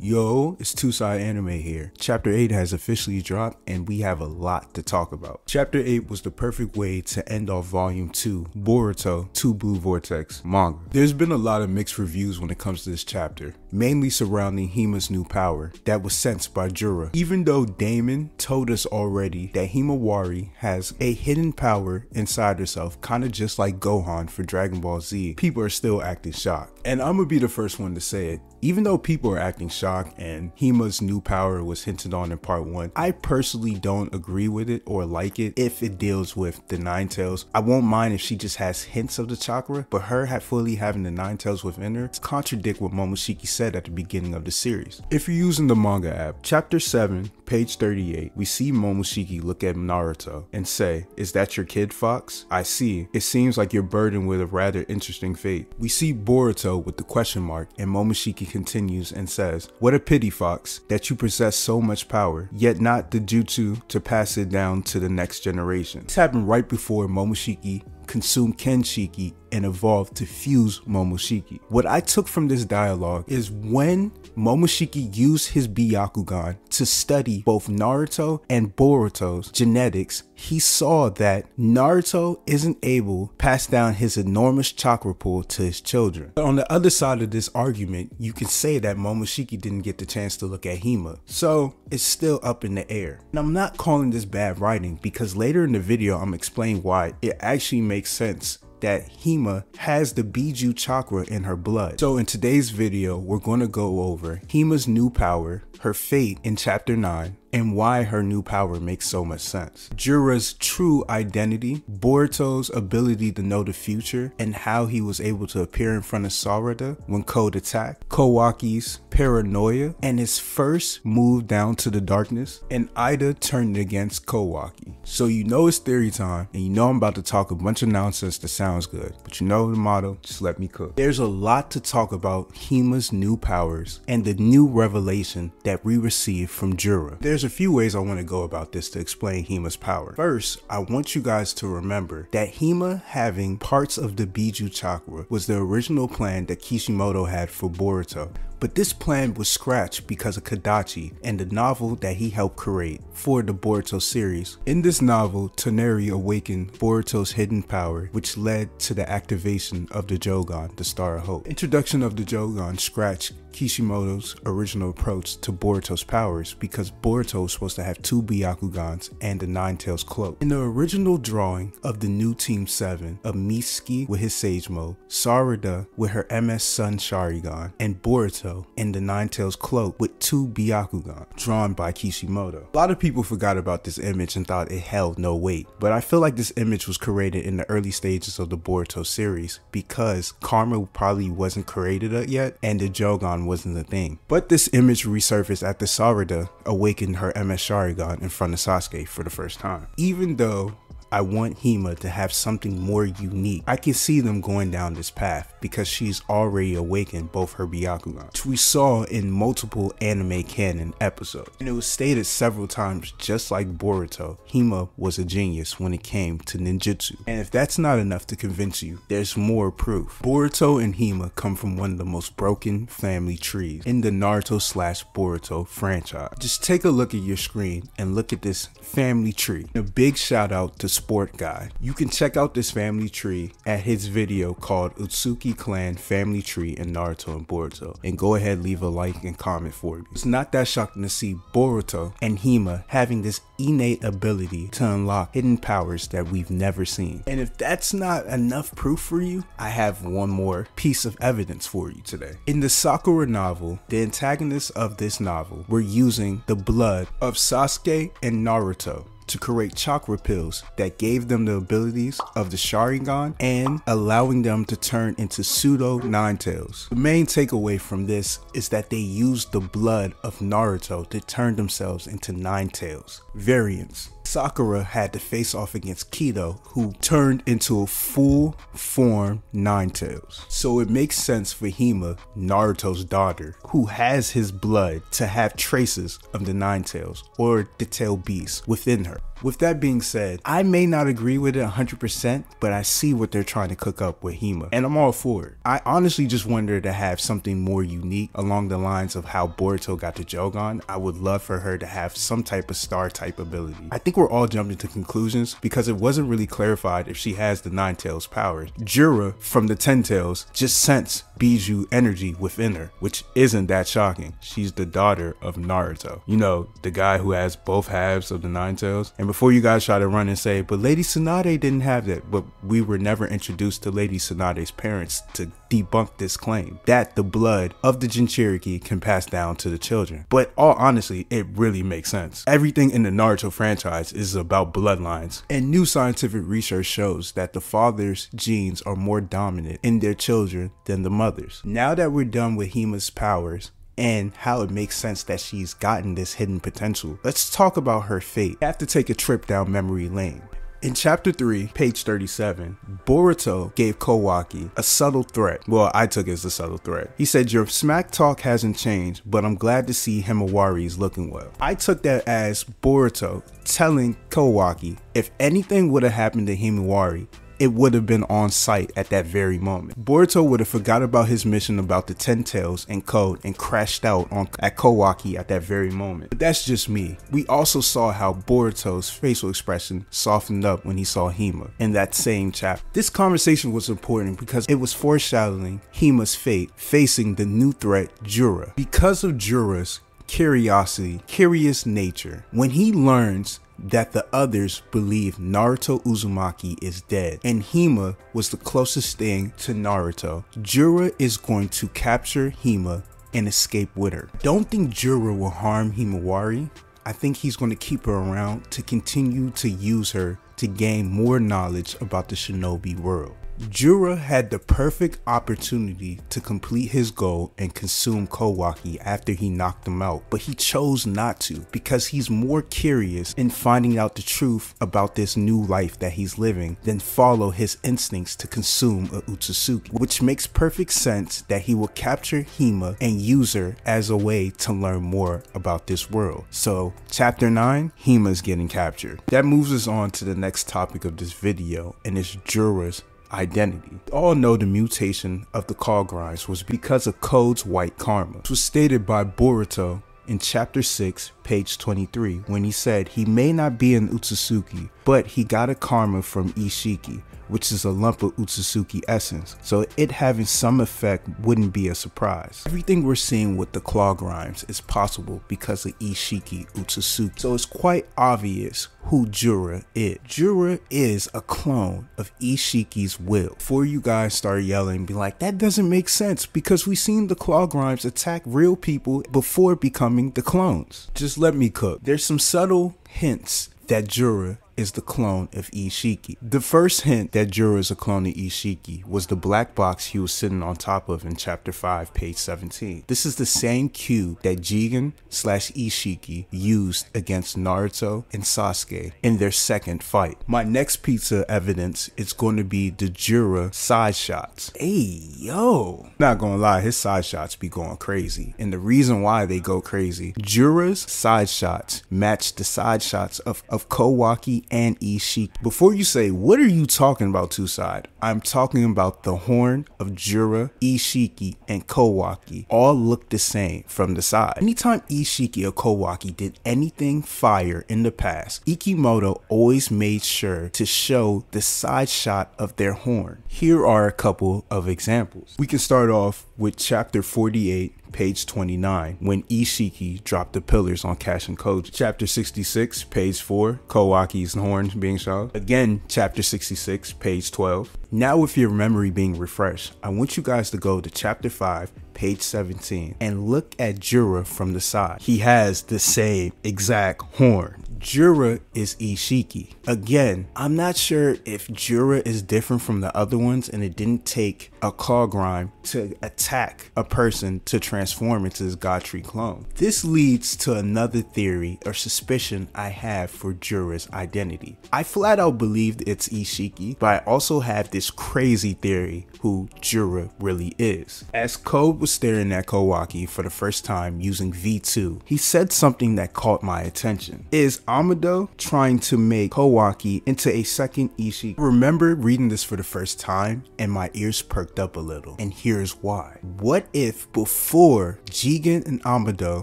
Yo, it's Two Side Anime here. Chapter 8 has officially dropped and we have a lot to talk about. Chapter 8 was the perfect way to end off Volume 2, Boruto 2 Blue Vortex manga. There's been a lot of mixed reviews when it comes to this chapter, mainly surrounding Hima's new power that was sensed by Jura. Even though Daemon told us already that Himawari has a hidden power inside herself, kinda just like Gohan for Dragon Ball Z, people are still acting shocked. And I'm gonna be the first one to say it, even though people are acting shocked and Hima's new power was hinted on in part 1, I personally don't agree with it or like it if it deals with the Nine Tails. I won't mind if she just has hints of the chakra, but her fully having the Nine Tails within her contradicts what Momoshiki said at the beginning of the series. If you're using the manga app, Chapter 7, page 38, we see Momoshiki look at Naruto and say, "Is that your kid, Fox? I see. It seems like you're burdened with a rather interesting fate." We see Boruto with the question mark and Momoshiki continues and says, "What a pity, Fox, that you possess so much power, yet not the jutsu to pass it down to the next generation." This happened right before Momoshiki consumed Kinshiki and evolved to fuse Momoshiki. What I took from this dialogue is when Momoshiki used his Byakugan to study both Naruto and Boruto's genetics, he saw that Naruto isn't able to pass down his enormous chakra pool to his children. But on the other side of this argument, you can say that Momoshiki didn't get the chance to look at Hima, so it's still up in the air. And I'm not calling this bad writing because later in the video, I'm explaining why it actually makes sense that Hima has the Biju chakra in her blood. So in today's video, we're going to go over Hima's new power, her fate in chapter 9, and why her new power makes so much sense. Jura's true identity, Boruto's ability to know the future, and how he was able to appear in front of Sarada when Code attacked, Kawaki's paranoia, and his first move down to the darkness, and Eida turned against Kawaki. So you know it's theory time, and you know I'm about to talk a bunch of nonsense that sounds good, but you know the motto, just let me cook. There's a lot to talk about Hima's new powers and the new revelation that we received from Jura. There's a few ways I want to go about this to explain Hima's power. First, I want you guys to remember that Hima having parts of the Biju chakra was the original plan that Kishimoto had for Boruto. But this plan was scratched because of Kadachi and the novel that he helped create for the Boruto series. In this novel, Taneri awakened Boruto's hidden power, which led to the activation of the Jōgan, the Star of Hope. Introduction of the Jōgan scratched Kishimoto's original approach to Boruto's powers because Boruto was supposed to have two Byakugans and the Nine Tails cloak. In the original drawing of the new Team 7, Amisuki with his Sage Mode, Sarada with her MS Sun Sharingan, and Boruto in the Nine Tails cloak with two Byakugan, drawn by Kishimoto. A lot of people forgot about this image and thought it held no weight, but I feel like this image was created in the early stages of the Boruto series because karma probably wasn't created yet and the Jōgan wasn't a thing. But this image resurfaced after Sarada awakened her MS Sharingan in front of Sasuke for the first time. Even though I want Hima to have something more unique, I can see them going down this path because she's already awakened both her Byakugan, which we saw in multiple anime canon episodes. And it was stated several times, just like Boruto, Hima was a genius when it came to ninjutsu. And if that's not enough to convince you, there's more proof. Boruto and Hima come from one of the most broken family trees in the Naruto/Boruto franchise. Just take a look at your screen and look at this family tree. And a big shout out to Sport Guy. You can check out this family tree at his video called Ōtsutsuki Clan Family Tree in Naruto and Boruto, and go ahead, leave a like and comment for me. It's not that shocking to see Boruto and Hima having this innate ability to unlock hidden powers that we've never seen. And if that's not enough proof for you, I have one more piece of evidence for you today. In the Sakura novel, the antagonists of this novel were using the blood of Sasuke and Naruto to create chakra pills that gave them the abilities of the Sharingan and allowing them to turn into pseudo Nine Tails. The main takeaway from this is that they used the blood of Naruto to turn themselves into Nine Tails variants. Sakura had to face off against Kido, who turned into a full form Nine Tails. So it makes sense for Hima, Naruto's daughter, who has his blood, to have traces of the Nine Tails or the Tail Beast within her. With that being said, I may not agree with it 100%, but I see what they're trying to cook up with Hima, and I'm all for it. I honestly just wanted to have something more unique along the lines of how Boruto got to Jōgan. I would love for her to have some type of star type ability. I think we're all jumping to conclusions because it wasn't really clarified if she has the Nine Tails powers. Jura from the Ten Tails just sensed Bijou energy within her, which isn't that shocking. She's the daughter of Naruto, you know, the guy who has both halves of the Nine Tails. And before you guys try to run and say, but Lady Tsunade didn't have that, but we were never introduced to Lady Tsunade's parents to debunk this claim that the blood of the Jinchuriki can pass down to the children. But all honestly, it really makes sense. Everything in the Naruto franchise is about bloodlines, and new scientific research shows that the father's genes are more dominant in their children than the mother. Now that we're done with Hima's powers and how it makes sense that she's gotten this hidden potential, let's talk about her fate. I have to take a trip down memory lane. In chapter 3, page 37, Boruto gave Kawaki a subtle threat. Well, I took it as a subtle threat. He said, your smack talk hasn't changed, but I'm glad to see Himawari's looking well. I took that as Boruto telling Kawaki if anything would have happened to Himawari, it would have been on site at that very moment. Boruto would have forgot about his mission about the Ten Tails and Code and crashed out at Kawaki at that very moment. But that's just me. We also saw how Boruto's facial expression softened up when he saw Hima in that same chapter. This conversation was important because it was foreshadowing Hima's fate facing the new threat, Jura. Because of Jura's curious nature, when he learns that the others believe Naruto Uzumaki is dead and Hima was the closest thing to Naruto, Jura is going to capture Hima and escape with her. Don't think Jura will harm Himawari. I think he's going to keep her around to continue to use her to gain more knowledge about the shinobi world. Jura had the perfect opportunity to complete his goal and consume Kawaki after he knocked him out, but he chose not to because he's more curious in finding out the truth about this new life that he's living than follow his instincts to consume Ōtsutsuki, which makes perfect sense that he will capture Hima and use her as a way to learn more about this world. So chapter 9, Hima's getting captured. That moves us on to the next topic of this video, and it's Jura's identity. We all know the mutation of the call grinds was because of Code's white karma, which was stated by Boruto in chapter 6, page 23, when he said he may not be an Ōtsutsuki, but he got a karma from Isshiki, which is a lump of Ōtsutsuki essence, so it having some effect wouldn't be a surprise. Everything we're seeing with the claw grinds is possible because of Isshiki Ōtsutsuki, so it's quite obvious who Jura is. Jura is a clone of Ishiki's will. Before you guys start yelling, be like, that doesn't make sense because we've seen the claw grinds attack real people before becoming the clones. Just let me cook. There's some subtle hints that Jura is the clone of Isshiki. The first hint that Jura is a clone of Isshiki was the black box he was sitting on top of in chapter 5, page 17. This is the same cube that Jigen / Isshiki used against Naruto and Sasuke in their second fight. My next piece of evidence is going to be the Jura side shots. Hey, yo. Not gonna lie, his side shots be going crazy. And the reason why they go crazy, Jura's side shots match the side shots of Kawaki and Isshiki. Before you say, what are you talking about, Two Side? I'm talking about the horn of Jura, Isshiki, and Kawaki all look the same from the side. Anytime Isshiki or Kawaki did anything fire in the past, Ikimoto always made sure to show the side shot of their horn. Here are a couple of examples. We can start off with chapter 48, page 29, when Isshiki dropped the pillars on Kashin Koji. Chapter 66, page 4, Kawaki's horn being shot. Again, chapter 66, page 12. Now with your memory being refreshed, I want you guys to go to chapter 5, page 17, and look at Jura from the side. He has the same exact horn. Jura is Isshiki. Again, I'm not sure if Jura is different from the other ones and it didn't take a claw grind to attack a person to transform into his God Tree clone. This leads to another theory or suspicion I have for Jura's identity. I flat out believed it's Isshiki, but I also have this crazy theory who Jura really is. As Code was staring at Kawaki for the first time using V2, he said something that caught my attention. Is Amado trying to make Kawaki into a second Isshiki? I remember reading this for the first time and my ears perked up a little, and here's why. What if before Jigen and Amado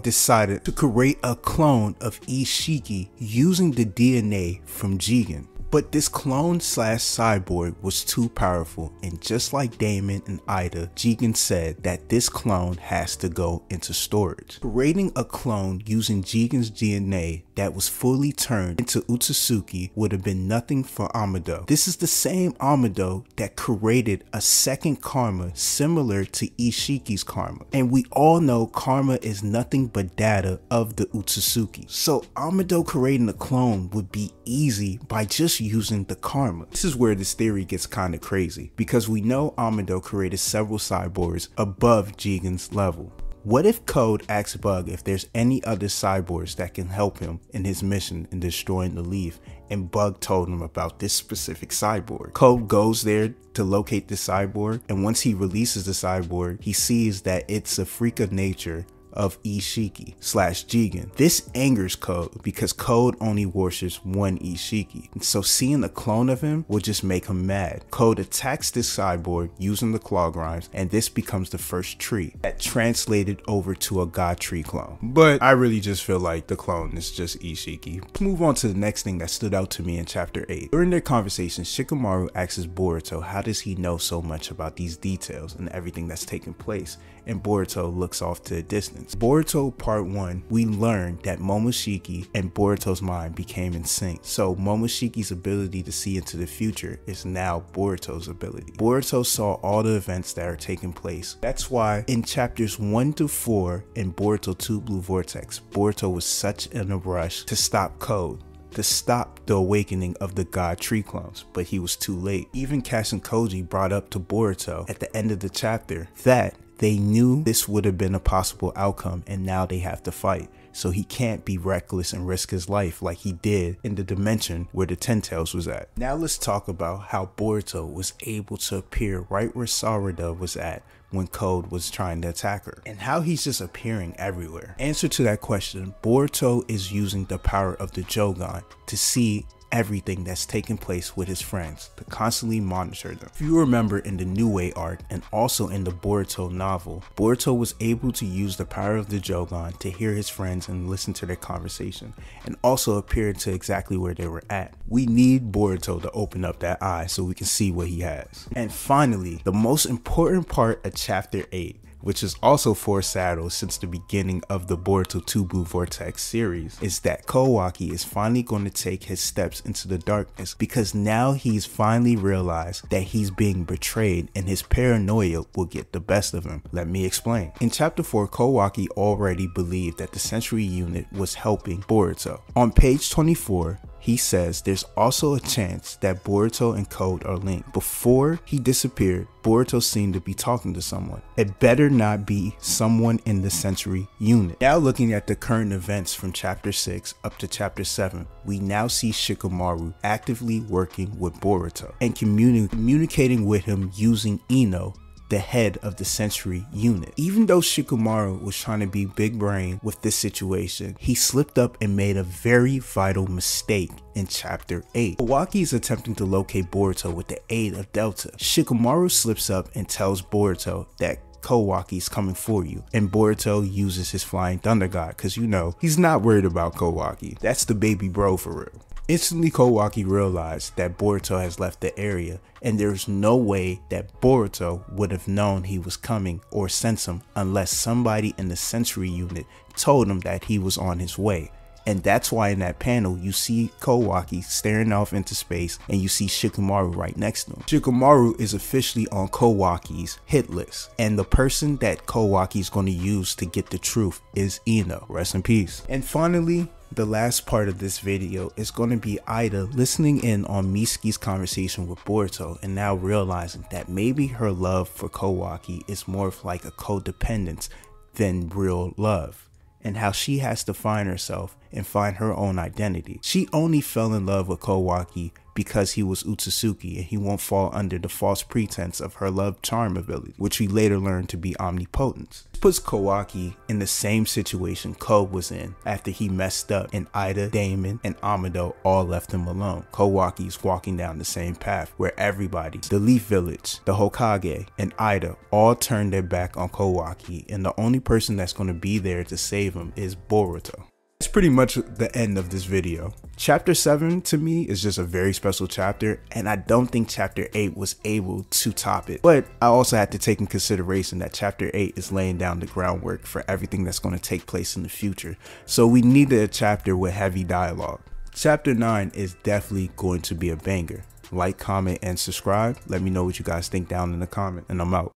decided to create a clone of Isshiki using the DNA from Jigen? But this clone slash cyborg was too powerful, and just like Daemon and Eida, Jigen said that this clone has to go into storage. Creating a clone using Jigen's DNA that was fully turned into Ōtsutsuki would have been nothing for Amado. This is the same Amado that created a second karma similar to Ishiki's karma, and we all know karma is nothing but data of the Ōtsutsuki. So Amado creating a clone would be easy by just using the karma. This is where this theory gets kind of crazy, because we know Amado created several cyborgs above Jigen's level. What if Code asks Bug if there's any other cyborgs that can help him in his mission in destroying the leaf, and Bug told him about this specific cyborg? Code goes there to locate the cyborg, and once he releases the cyborg, he sees that it's a freak of nature of Isshiki slash Jigen. This angers Code because Code only worships one Isshiki, and so seeing a clone of him will just make him mad. Code attacks this cyborg using the claw grinds, and this becomes the first tree that translated over to a God Tree clone. But I really just feel like the clone is just Isshiki. Let's move on to the next thing that stood out to me in chapter 8. During their conversation, Shikamaru asks Boruto how does he know so much about these details and everything that's taking place, and Boruto looks off to a distance. Boruto part 1, we learned that Momoshiki and Boruto's mind became in sync. So Momoshiki's ability to see into the future is now Boruto's ability. Boruto saw all the events that are taking place. That's why in chapters 1 to 4 in Boruto 2 Blue Vortex, Boruto was such in a rush to stop Code, to stop the awakening of the God Tree clones, but he was too late. Even Kashin Koji brought up to Boruto at the end of the chapter that they knew this would have been a possible outcome, and now they have to fight. So he can't be reckless and risk his life like he did in the dimension where the Ten Tails was at. Now let's talk about how Boruto was able to appear right where Sarada was at when Code was trying to attack her, and how he's just appearing everywhere. Answer to that question, Boruto is using the power of the Jōgan to see everything that's taking place with his friends, to constantly monitor them. If you remember in the New Way arc and also in the Boruto novel, Boruto was able to use the power of the Jōgan to hear his friends and listen to their conversation, and also appear to exactly where they were at. We need Boruto to open up that eye so we can see what he has. And finally, the most important part of chapter 8, which is also foreshadowed since the beginning of the Boruto 2 Blue Vortex series, is that Kawaki is finally going to take his steps into the darkness, because now he's finally realized that he's being betrayed and his paranoia will get the best of him. Let me explain. In chapter 4, Kawaki already believed that the Century Unit was helping Boruto. On page 24, he says there's also a chance that Boruto and Code are linked. Before he disappeared, Boruto seemed to be talking to someone. It better not be someone in the Century Unit. Now looking at the current events from chapter 6 up to chapter 7, we now see Shikamaru actively working with Boruto and communicating with him using Ino, the head of the Century Unit. Even though Shikamaru was trying to be big brain with this situation, he slipped up and made a very vital mistake in chapter 8. Kawaki is attempting to locate Boruto with the aid of Delta. Shikamaru slips up and tells Boruto that Kawaki's coming for you, and Boruto uses his flying thunder god, cause you know, he's not worried about Kawaki. That's the baby bro for real. Instantly, Kawaki realized that Boruto has left the area, and there's no way that Boruto would have known he was coming or sent him unless somebody in the Century Unit told him that he was on his way. And that's why in that panel, you see Kawaki staring off into space, and you see Shikamaru right next to him. Shikamaru is officially on Kawaki's hit list, and the person that Kawaki is going to use to get the truth is Ino. Rest in peace. And finally, The last part of this video is going to be Eida listening in on Mitsuki's conversation with Boruto and now realizing that maybe her love for Kawaki is more of like a codependence than real love, and how she has to find herself and find her own identity. She only fell in love with Kawaki because he was Ōtsutsuki and he won't fall under the false pretense of her love charm ability, which we later learn to be omnipotent. This puts Kawaki in the same situation Code was in after he messed up and Eida, Daemon, and Amado all left him alone. Kawaki's walking down the same path where everybody, the Leaf Village, the Hokage, and Eida all turned their back on Kawaki, and the only person that's going to be there to save him is Boruto. That's pretty much the end of this video. Chapter 7 to me is just a very special chapter, and I don't think chapter 8 was able to top it. But I also had to take in consideration that chapter 8 is laying down the groundwork for everything that's going to take place in the future. So we needed a chapter with heavy dialogue. Chapter 9 is definitely going to be a banger. Like, comment, and subscribe. Let me know what you guys think down in the comment, and I'm out.